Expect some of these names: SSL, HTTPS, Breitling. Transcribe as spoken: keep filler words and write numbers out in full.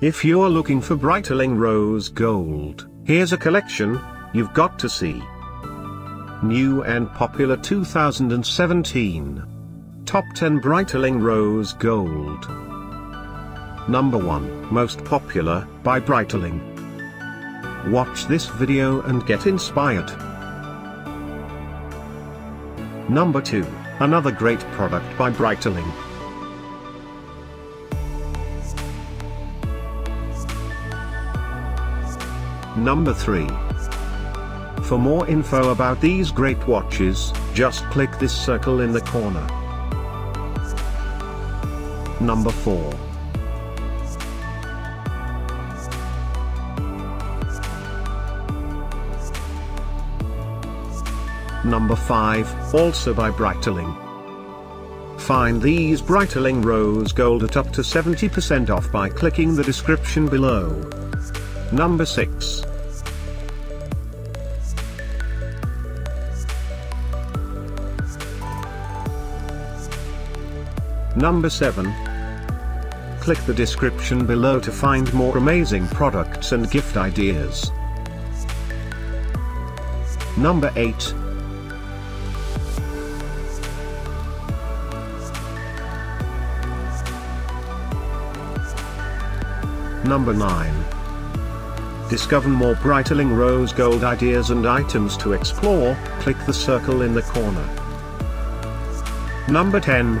If you're looking for Breitling rose gold, here's a collection you've got to see. New and popular two thousand seventeen. Top ten Breitling rose gold. Number one, most popular, by Breitling. Watch this video and get inspired. Number two, another great product by Breitling. Number three. For more info about these great watches, just click this circle in the corner. Number four. Number five, also by Breitling. Find these Breitling rose gold at up to seventy percent off by clicking the description below. Number six. Number seven. Click the description below to find more amazing products and gift ideas. Number eight. Number nine. Discover more Breitling rose gold ideas and items to explore, click the circle in the corner. Number ten.